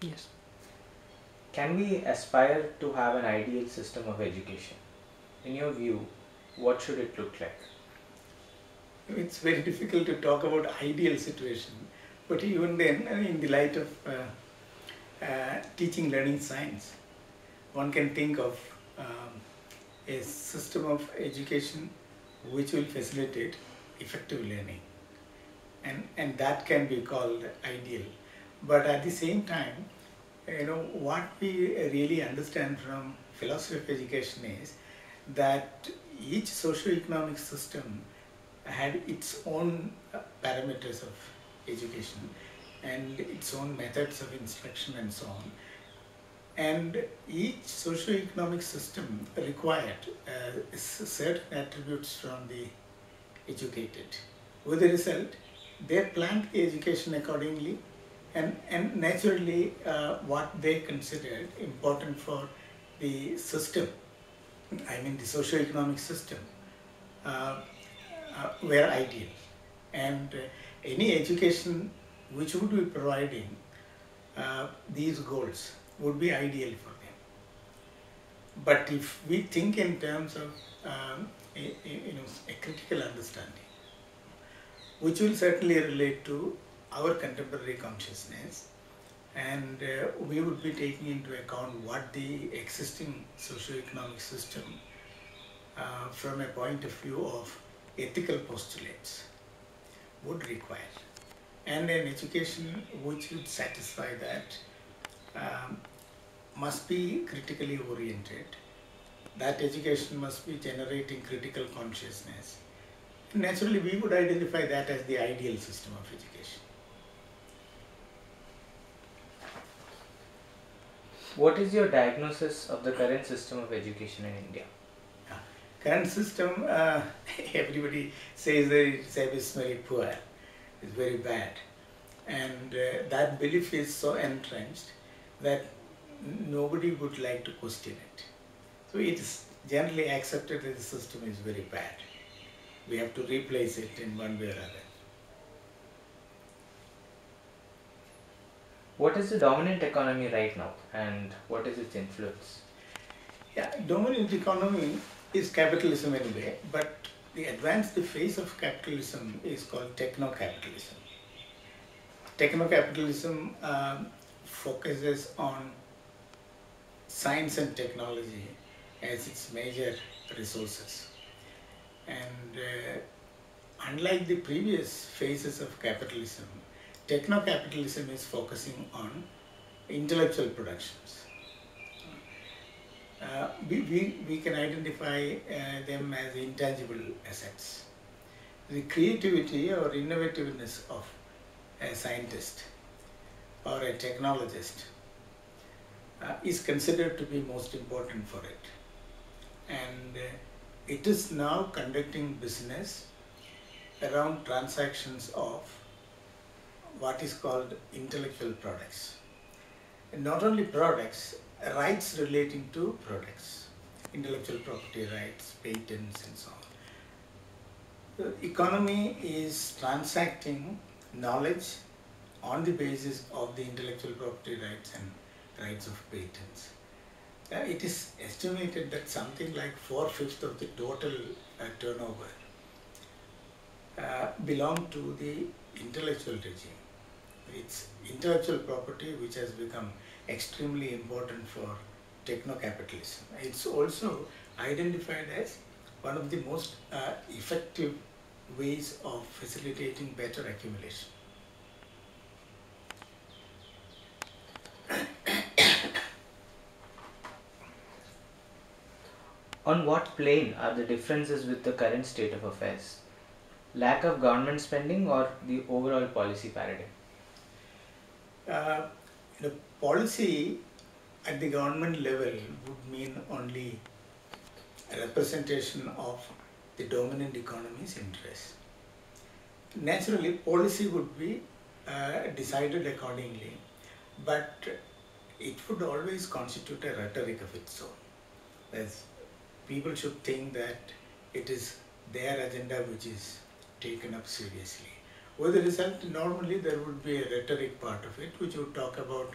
Yes. Can we aspire to have an ideal system of education? In your view, what should it look like? It's very difficult to talk about ideal situation, but even then, in the light of teaching learning science, one can think of a system of education which will facilitate effective learning, and that can be called ideal. But at the same time, you know, what we really understand from philosophy of education is that each socio-economic system had its own parameters of education and its own methods of instruction and so on. And each socio-economic system required certain attributes from the educated. With the result, they planned the education accordingly. And naturally, what they considered important for the system, I mean the socio-economic system, were ideal. And any education which would be providing these goals would be ideal for them. But if we think in terms of a critical understanding, which will certainly relate to our contemporary consciousness, and we would be taking into account what the existing socio-economic system from a point of view of ethical postulates would require, and an education which would satisfy that must be critically oriented. That education must be generating critical consciousness. Naturally, we would identify that as the ideal system of education. What is your diagnosis of the current system of education in India? Current system, everybody says that it's very poor, it's very bad. And that belief is so entrenched that nobody would like to question it. So it is generally accepted that the system is very bad. We have to replace it in one way or other. What is the dominant economy right now, and what is its influence? Yeah, dominant economy is capitalism anyway, but the advanced phase of capitalism is called techno-capitalism. Techno-capitalism focuses on science and technology as its major resources. And unlike the previous phases of capitalism, techno-capitalism is focusing on intellectual productions. We can identify them as intangible assets. The creativity or innovativeness of a scientist or a technologist is considered to be most important for it. And it is now conducting business around transactions of what is called intellectual products. And not only products, rights relating to products, intellectual property rights, patents and so on. The economy is transacting knowledge on the basis of the intellectual property rights and rights of patents. It is estimated that something like 4/5 of the total turnover belong to the intellectual regime. It's intellectual property which has become extremely important for techno-capitalism. It's also identified as one of the most effective ways of facilitating better accumulation. On what plane are the differences with the current state of affairs? Lack of government spending or the overall policy paradigm? The policy at the government level would mean only a representation of the dominant economy's interests. Naturally, policy would be decided accordingly, but it would always constitute a rhetoric of its own. As people should think that it is their agenda which is taken up seriously. With the result, normally there would be a rhetoric part of it which would talk about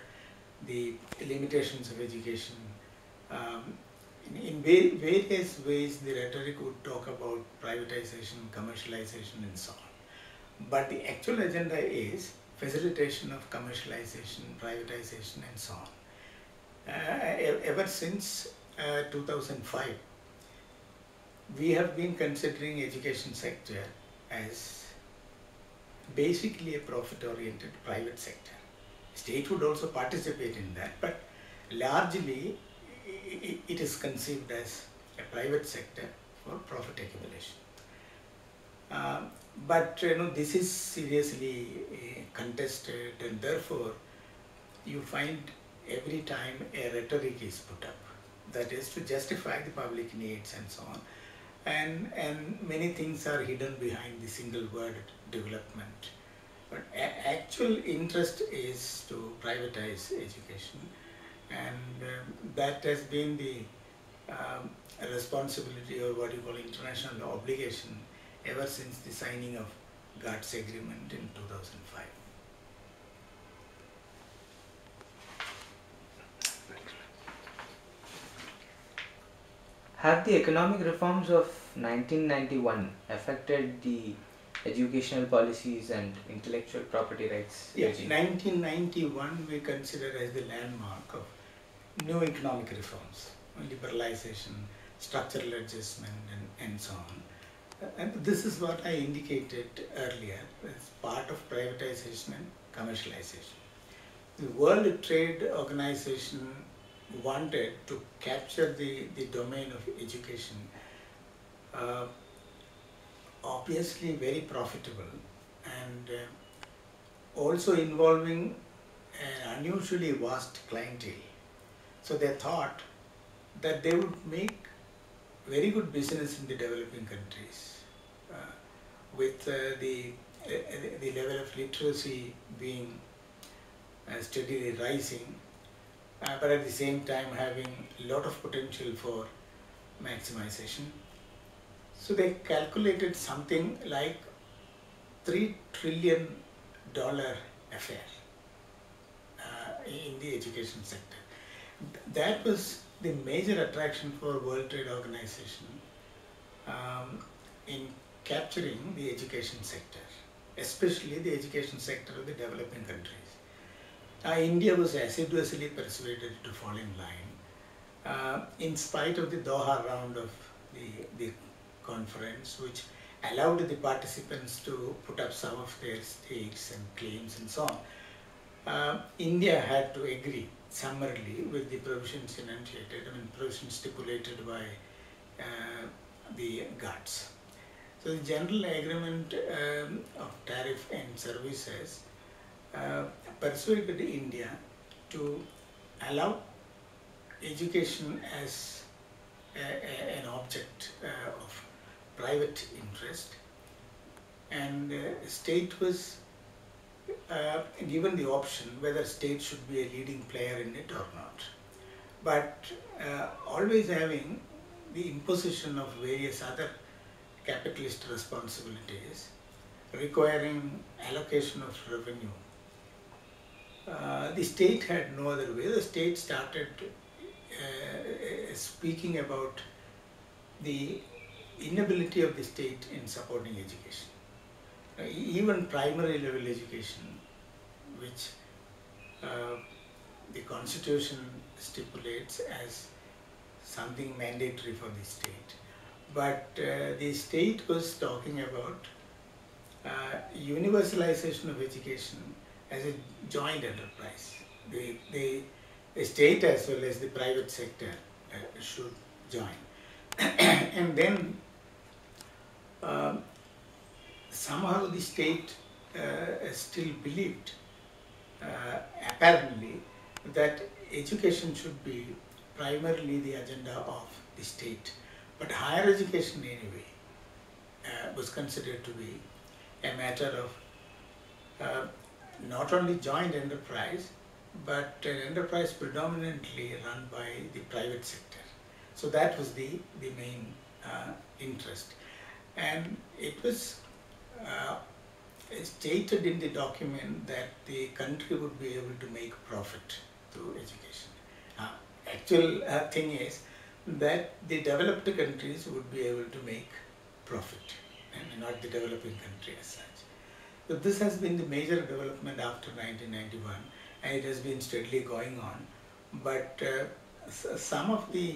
the limitations of education. In various ways, the rhetoric would talk about privatization, commercialization and so on. But the actual agenda is facilitation of commercialization, privatization and so on. Ever since 2005, we have been considering education sector as basically a profit-oriented private sector. State would also participate in that, but largely it is conceived as a private sector for profit accumulation. But you know, this is seriously contested, and therefore you find every time a rhetoric is put up, that is to justify the public needs and so on. And many things are hidden behind the single word development. But actual interest is to privatize education, and that has been the responsibility, or what you call international obligation, ever since the signing of GATS agreement in 2005. Have the economic reforms of 1991 affected the educational policies and intellectual property rights? Yes, 1991 we consider as the landmark of new economic reforms, liberalization, structural adjustment and so on. And this is what I indicated earlier as part of privatization and commercialization. The World Trade Organization wanted to capture the domain of education, obviously very profitable and also involving an unusually vast clientele. So they thought that they would make very good business in the developing countries with the level of literacy being steadily rising. But at the same time having a lot of potential for maximization. So they calculated something like $3 trillion affair in the education sector. That was the major attraction for World Trade Organization in capturing the education sector, especially the education sector of the developing countries. India was assiduously persuaded to fall in line in spite of the Doha round of the conference, which allowed the participants to put up some of their stakes and claims and so on. India had to agree summarily with the provisions enunciated, I mean provisions stipulated by the GATS. So the general agreement of tariff and services persuaded India to allow education as an object of private interest, and state was given the option whether state should be a leading player in it or not, but always having the imposition of various other capitalist responsibilities requiring allocation of revenue. The state had no other way. The state started speaking about the inability of the state in supporting education. Even primary level education, which the constitution stipulates as something mandatory for the state. But the state was talking about universalization of education as a joint enterprise. The state as well as the private sector should join. And then somehow the state still believed, apparently, that education should be primarily the agenda of the state. But higher education anyway was considered to be a matter of not only joint enterprise, but an enterprise predominantly run by the private sector. So that was the main interest. And it was stated in the document that the country would be able to make profit through education. Actual thing is that the developed countries would be able to make profit, and not the developing country as such. So this has been the major development after 1991, and it has been steadily going on. But some of the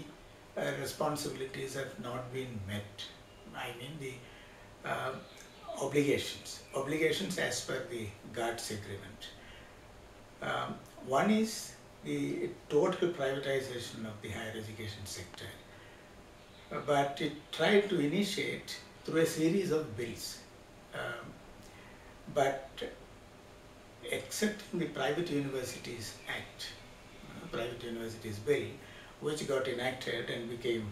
responsibilities have not been met. I mean the obligations as per the GATS agreement. One is the total privatization of the higher education sector, but it tried to initiate through a series of bills. But excepting the Private Universities Act, Private Universities Bill, which got enacted and became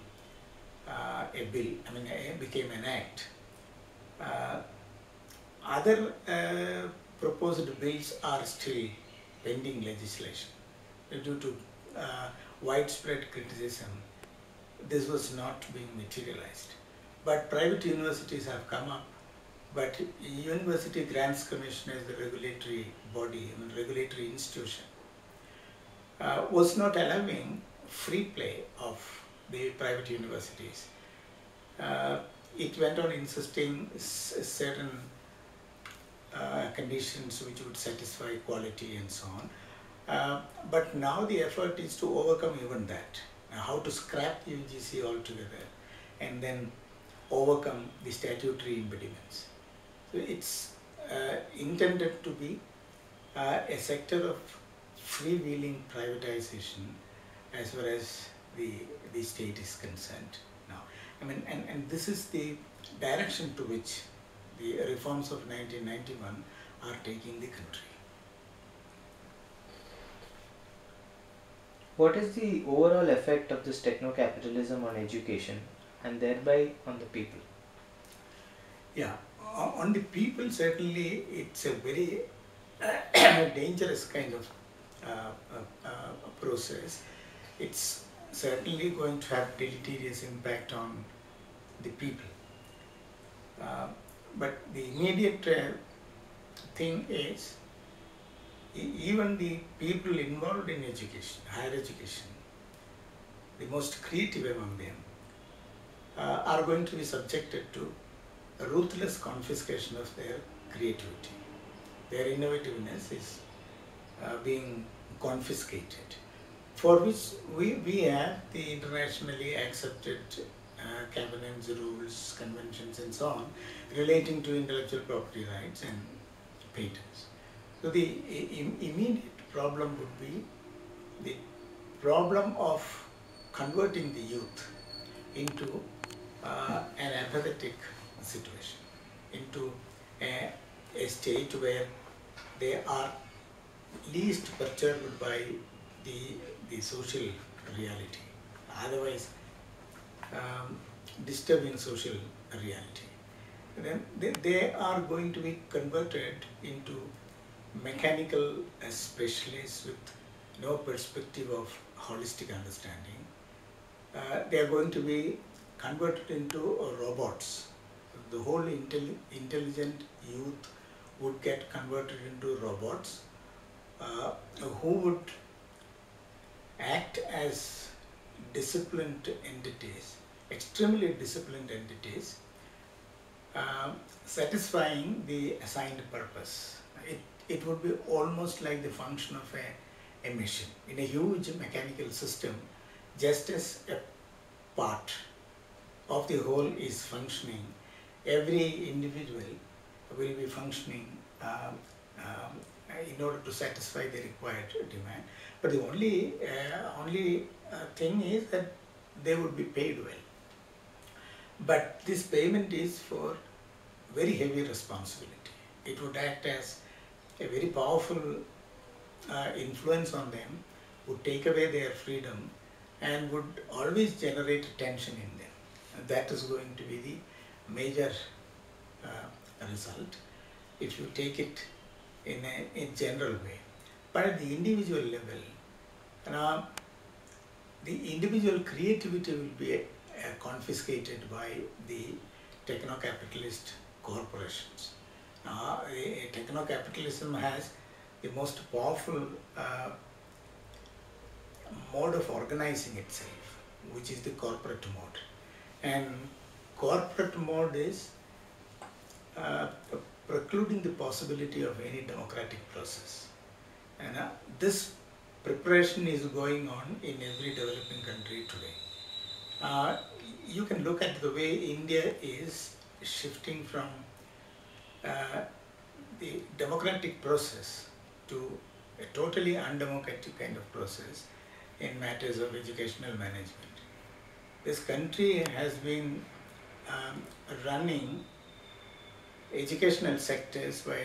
a bill, became an act. Other proposed bills are still pending legislation. Due to widespread criticism, this was not being materialized. But private universities have come up, but University Grants Commission as the regulatory body, regulatory institution, was not allowing free play of the private universities. It went on insisting certain conditions which would satisfy quality and so on. But now the effort is to overcome even that. How to scrap the UGC altogether and then overcome the statutory impediments. So it's intended to be a sector of freewheeling privatization as far as the state is concerned now. And this is the direction to which the reforms of 1991 are taking the country. What is the overall effect of this techno-capitalism on education and thereby on the people? Yeah, on the people certainly it's a very dangerous kind of process. It's certainly going to have deleterious impact on the people. But the immediate thing is, even the people involved in education, higher education, the most creative among them, are going to be subjected to a ruthless confiscation of their creativity. Their innovativeness is being confiscated, for which we have the internationally accepted covenants, rules, conventions and so on relating to intellectual property rights and patents. So the immediate problem would be the problem of converting the youth into an apathetic situation, into a state where they are least perturbed by the social reality, otherwise disturbing social reality. Then they are going to be converted into mechanical specialists with no perspective of holistic understanding. They are going to be converted into robots. The whole intelligent youth would get converted into robots who would act as disciplined entities, extremely disciplined entities, satisfying the assigned purpose. It would be almost like the function of a machine in a huge mechanical system. Just as a part of the whole is functioning, every individual will be functioning in order to satisfy the required demand. But the only thing is that they would be paid well. But this payment is for very heavy responsibility. It would act as a very powerful influence on them, would take away their freedom and would always generate tension in them. And that is going to be the major result if you take it in general way. But at the individual level, the individual creativity will be confiscated by the techno-capitalist corporations. Techno-capitalism has the most powerful mode of organizing itself, which is the corporate mode. And corporate mode is precluding the possibility of any democratic process. And this preparation is going on in every developing country today. You can look at the way India is shifting from the democratic process to a totally undemocratic kind of process in matters of educational management. This country has been running educational sectors by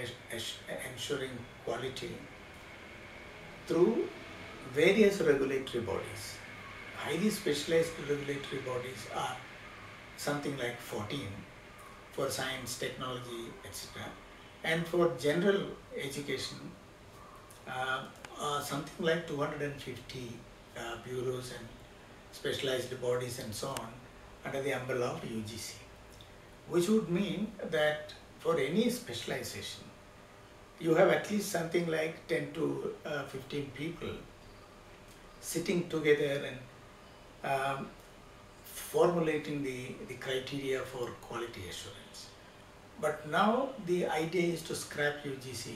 ensuring quality through various regulatory bodies. Highly specialized regulatory bodies are something like 14 for science, technology, etc. And for general education, something like 250 bureaus and specialized bodies and so on under the umbrella of UGC, which would mean that for any specialization, you have at least something like 10 to 15 people sitting together and formulating the criteria for quality assurance. But now the idea is to scrap UGC,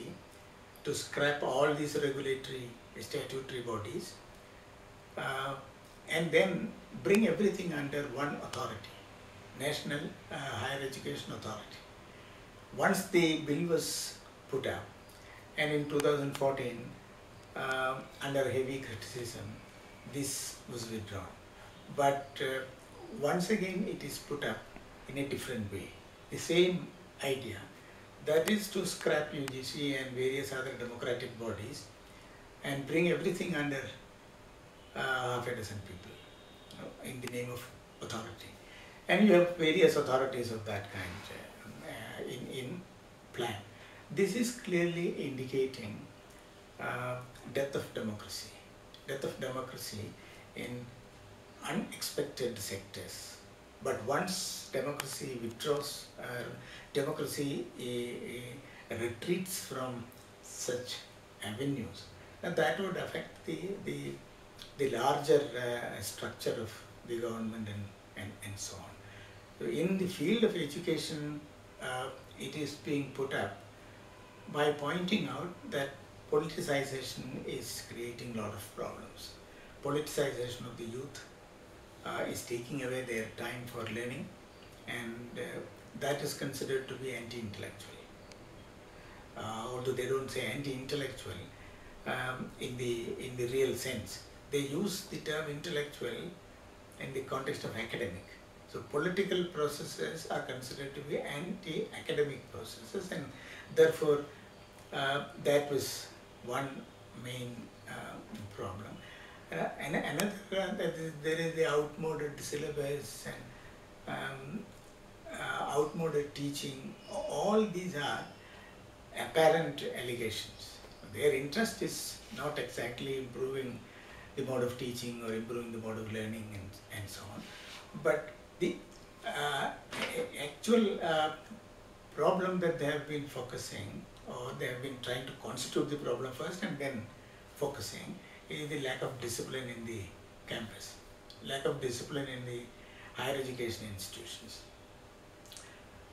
to scrap all these regulatory statutory bodies, and then bring everything under one authority, National Higher Education Authority. Once the bill was put up, and in 2014, under heavy criticism, this was withdrawn. But once again it is put up in a different way. The same idea, that is to scrap UGC and various other democratic bodies and bring everything under half a dozen people in the name of authority. And you have various authorities of that kind in plan. This is clearly indicating death of democracy in unexpected sectors. But once democracy withdraws, democracy retreats from such avenues, and that would affect the larger structure of the government and so on. So in the field of education, it is being put up by pointing out that politicization is creating a lot of problems. Politicization of the youth is taking away their time for learning, and that is considered to be anti-intellectual. Although they don't say anti-intellectual in the real sense, they use the term intellectual in the context of academic. So political processes are considered to be anti-academic processes, and therefore that was one main problem. And another, there is the outmoded syllabus and outmoded teaching. All these are apparent allegations. Their interest is not exactly improving the mode of teaching or improving the mode of learning and so on. But the actual problem that they have been focusing, or they have been trying to constitute the problem first and then focusing, is the lack of discipline in the campus, lack of discipline in the higher education institutions.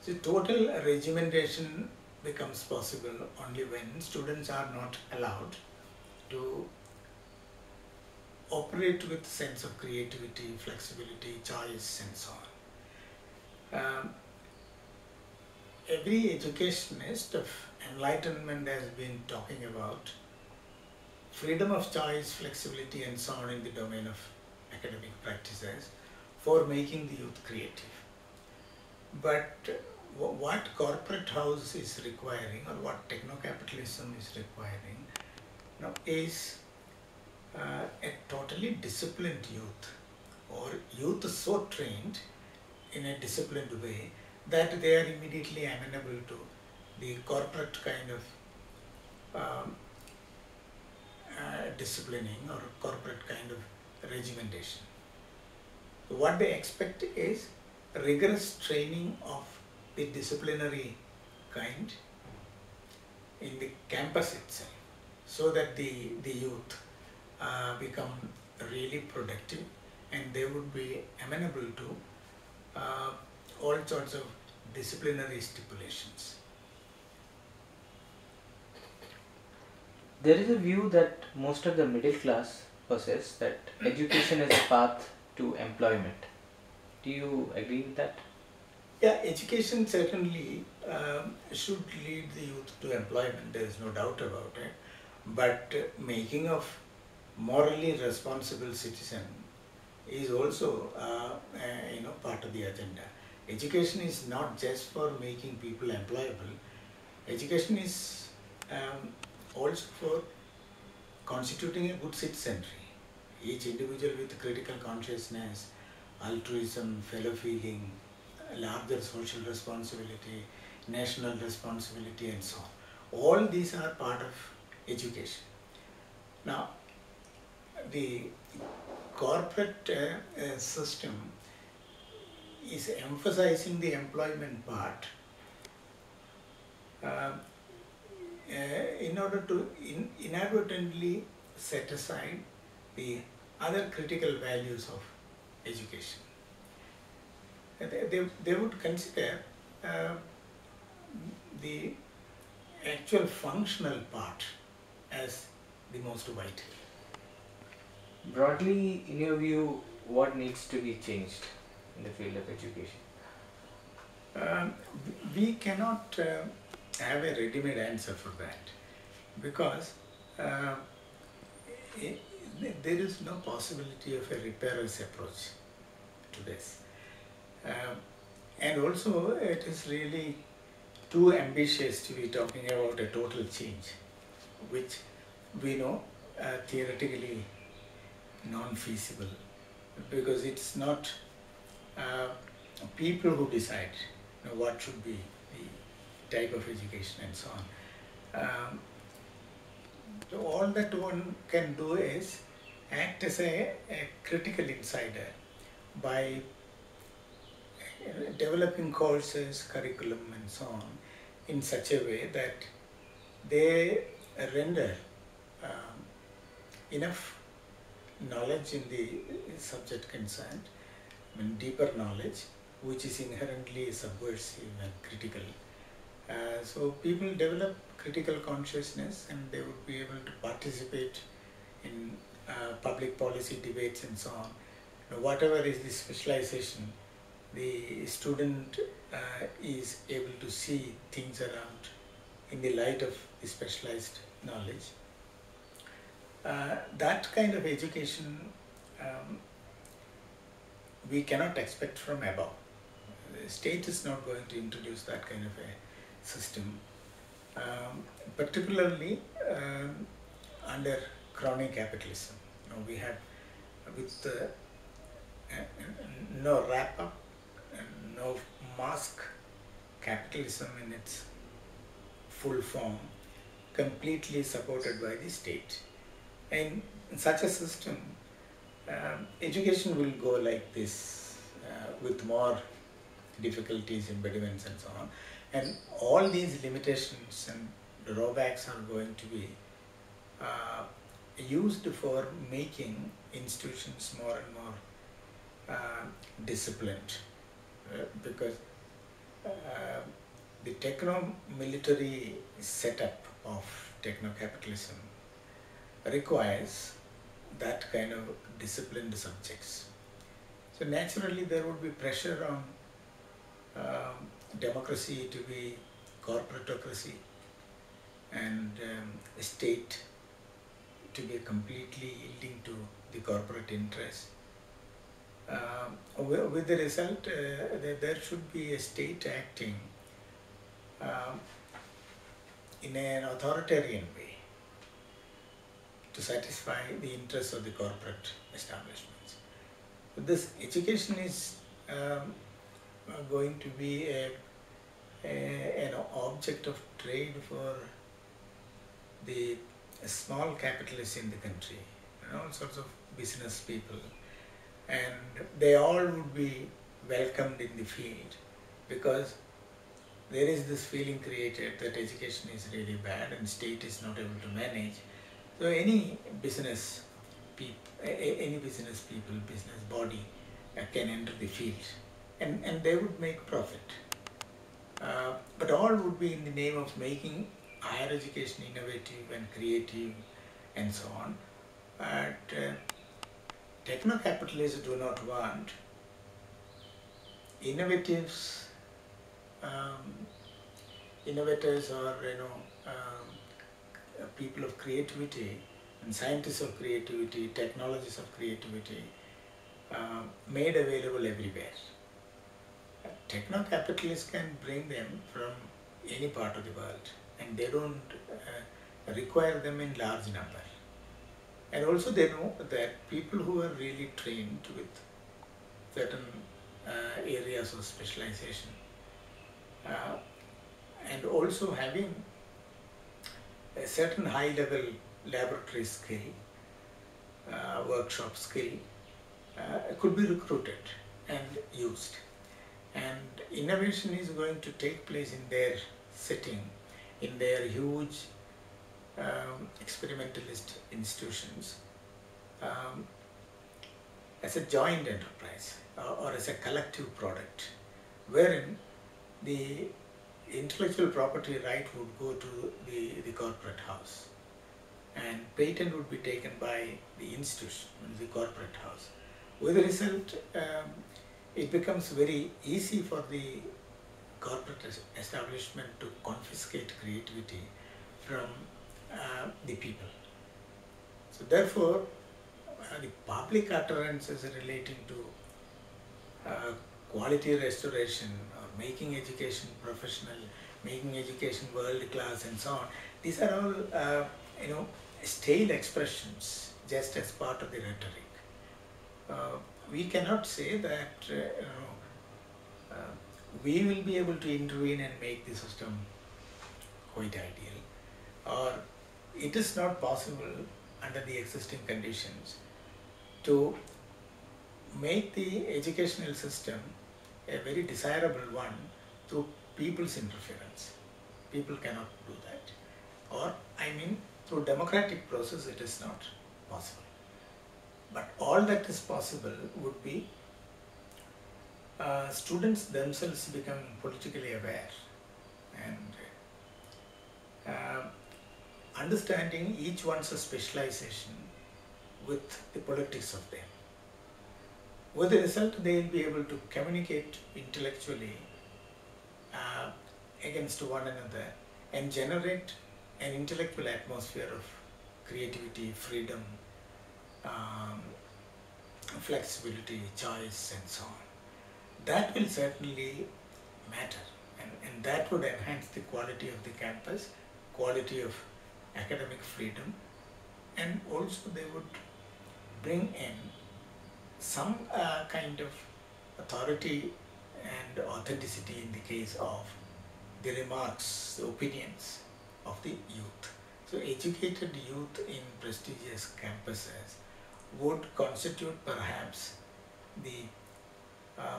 So total regimentation becomes possible only when students are not allowed to operate with sense of creativity, flexibility, choice, and so on. Every educationist of enlightenment has been talking about freedom of choice, flexibility, and so on in the domain of academic practices for making the youth creative. But what corporate house is requiring, or what techno-capitalism is requiring, you know, is a totally disciplined youth, or youth so trained in a disciplined way that they are immediately amenable to the corporate kind of disciplining or corporate kind of regimentation. So what they expect is rigorous training of the disciplinary kind in the campus itself, so that the youth become really productive, and they would be amenable to all sorts of disciplinary stipulations. There is a view that most of the middle class possess that education is a path to employment. Do you agree with that? Yeah, education certainly should lead the youth to employment, there is no doubt about it. But making of morally responsible citizen is also part of the agenda. Education is not just for making people employable. Education is also for constituting a good citizenry. Each individual with critical consciousness, altruism, fellow feeling, larger social responsibility, national responsibility, and so on. All these are part of education. Now, the corporate system is emphasizing the employment part in order to inadvertently set aside the other critical values of education. They would consider the actual functional part as the most vital. Broadly, in your view, what needs to be changed in the field of education? We cannot have a ready-made answer for that, because there is no possibility of a repairless approach to this. And also, it is really too ambitious to be talking about a total change, which we know theoretically non-feasible, because it's not people who decide what should be the type of education and so on. So all that one can do is act as a critical insider by developing courses, curriculum, and so on in such a way that they render enough knowledge in the subject concerned, and deeper knowledge which is inherently subversive and critical. So people develop critical consciousness, and they would be able to participate in public policy debates and so on. Now, whatever is the specialization, the student is able to see things around in the light of the specialized knowledge. That kind of education we cannot expect from above. The state is not going to introduce that kind of a system, particularly under chronic capitalism. You know, we have with no wrap-up, no mask capitalism in its full form, completely supported by the state. And in such a system, education will go like this, with more difficulties, impediments, and so on. And all these limitations and drawbacks are going to be used for making institutions more and more disciplined, because the techno-military setup of techno-capitalism requires that kind of disciplined subjects. So naturally there would be pressure on democracy to be corporatocracy, and state to be completely yielding to the corporate interest. With the result that there should be a state acting in an authoritarian way to satisfy the interests of the corporate establishments. This education is going to be an object of trade for the small capitalists in the country, and all sorts of business people. And they all would be welcomed in the field, because there is this feeling created that education is really bad and state is not able to manage. So any business any business people, business body can enter the field, and they would make profit. But all would be in the name of making higher education innovative and creative and so on. But techno-capitalists do not want innovatives, innovators, or people of creativity and scientists of creativity, technologies of creativity made available everywhere. Techno-capitalists can bring them from any part of the world, and they don't require them in large number. And also they know that people who are really trained with certain areas of specialization, and also having a certain high level laboratory skill, workshop skill, could be recruited and used. And innovation is going to take place in their setting, in their huge experimentalist institutions, as a joint enterprise or as a collective product, wherein the intellectual property right would go to the corporate house, and patent would be taken by the institution, the corporate house. With the result, it becomes very easy for the corporate establishment to confiscate creativity from the people. So therefore, the public utterances relating to quality restoration, or making education professional, making education world-class and so on, these are all stale expressions just as part of the rhetoric. We cannot say that we will be able to intervene and make the system quite ideal, or it is not possible under the existing conditions to make the educational system a very desirable one through people's interference. People cannot do that, or through democratic process it is not possible. But all that is possible would be students themselves become politically aware and understanding each one's specialization with the politics of them. With the result, they will be able to communicate intellectually against one another and generate an intellectual atmosphere of creativity, freedom, flexibility, choice and so on. That will certainly matter, and that would enhance the quality of the campus, quality of academic freedom, and also they would bring in some kind of authority and authenticity in the case of the remarks, the opinions of the youth. So educated youth in prestigious campuses would constitute perhaps the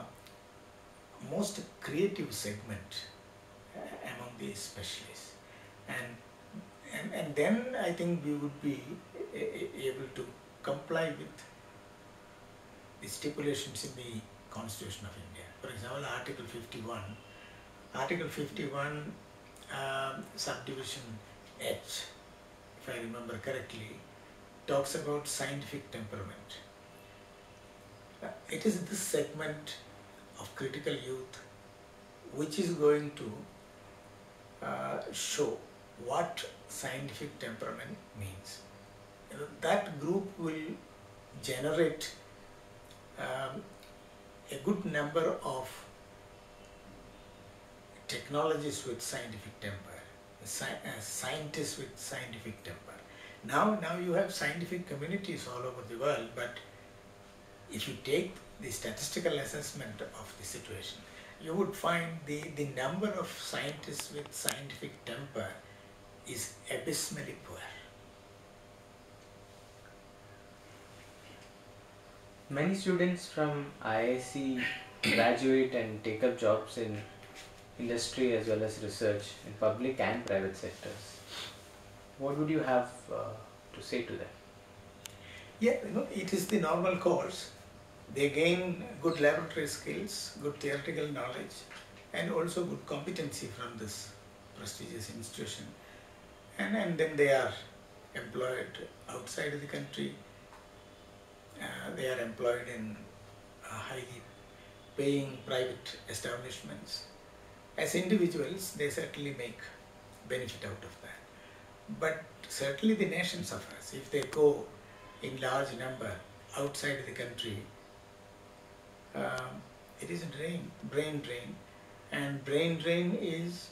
most creative segment among the specialists, and then I think we would be able to comply with the stipulations in the Constitution of India. For example, Article 51. Article 51, subdivision H, if I remember correctly, talks about scientific temperament. It is this segment of critical youth which is going to show what scientific temperament means. That group will generate a good number of technologies with scientific temper, scientists with scientific temper. Now you have scientific communities all over the world, but if you take the statistical assessment of the situation, you would find the number of scientists with scientific temper is abysmally poor. Many students from IISc graduate and take up jobs in industry as well as research in public and private sectors. What would you have to say to that? Yeah, you know, it is the normal course. They gain good laboratory skills, good theoretical knowledge, and also good competency from this prestigious institution. And then they are employed outside of the country. They are employed in high-paying private establishments. As individuals, they certainly make benefit out of that. But certainly the nation suffers if they go in large number outside the country. It is a brain drain, and brain drain is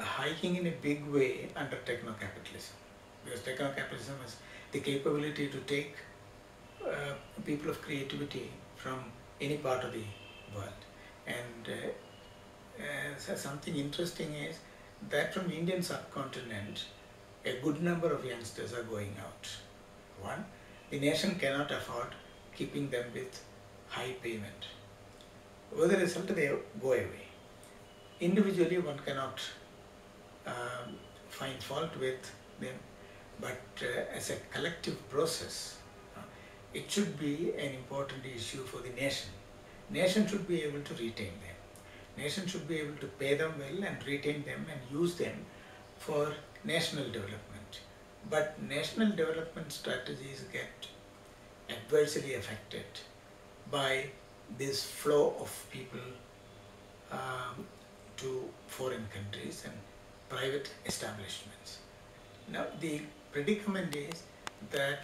hiking in a big way under techno-capitalism, because techno-capitalism has the capability to take people of creativity from any part of the world. And so something interesting is that from Indian subcontinent, a good number of youngsters are going out. One, the nation cannot afford keeping them with high payment. With the result, they go away. Individually, one cannot find fault with them, but as a collective process, it should be an important issue for the nation. Nation should be able to retain them. Nation should be able to pay them well and retain them and use them for national development. But national development strategies get adversely affected by this flow of people to foreign countries and private establishments. Now, the predicament is that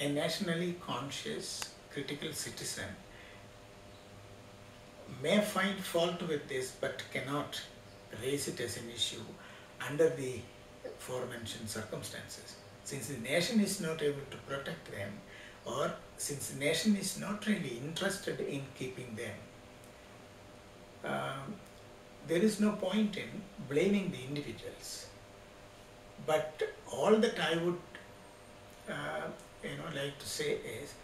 a nationally conscious, critical citizen may find fault with this but cannot raise it as an issue under the aforementioned circumstances. Since the nation is not able to protect them, or since the nation is not really interested in keeping them, there is no point in blaming the individuals. But all that I would like to say is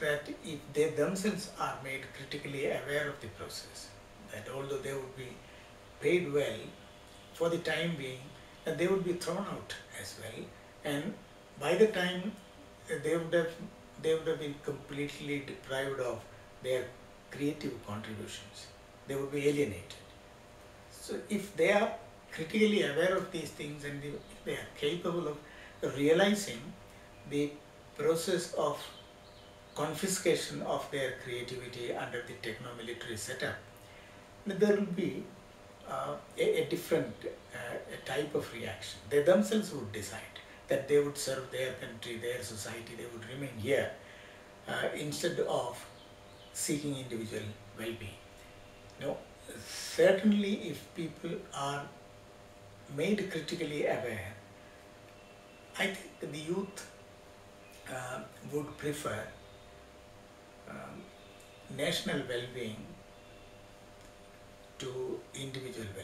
that if they themselves are made critically aware of the process, that although they would be paid well for the time being, that they would be thrown out as well, and by the time they would have been completely deprived of their creative contributions. They would be alienated. So if they are critically aware of these things and if they are capable of realizing the process of confiscation of their creativity under the techno-military setup, there will be a different type of reaction. They themselves would decide that they would serve their country, their society, they would remain here instead of seeking individual well-being. Now, certainly if people are made critically aware, I think the youth would prefer national well-being to individual well-being.